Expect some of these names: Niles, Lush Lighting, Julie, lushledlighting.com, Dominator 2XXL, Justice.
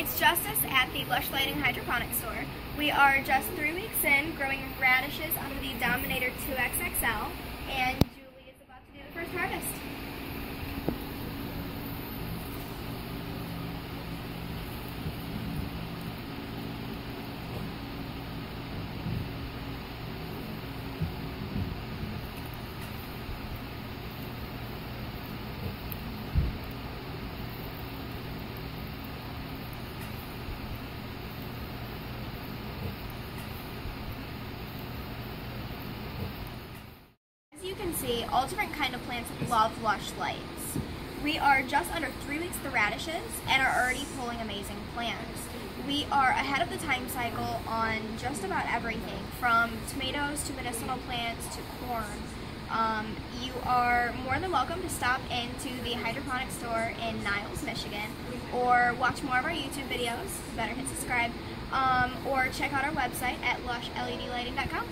It's Justice at the Lush Lighting Hydroponic Store. We are just 3 weeks in growing radishes on the Dominator 2XXL, and Julie is about to do the first harvest. You can see all different kind of plants love lush lights. We are just under 3 weeks the radishes and are already pulling amazing plants. We are ahead of the time cycle on just about everything, from tomatoes to medicinal plants to corn. You are more than welcome to stop into the hydroponic store in Niles, Michigan, or watch more of our YouTube videos. Better hit subscribe, or check out our website at lushledlighting.com.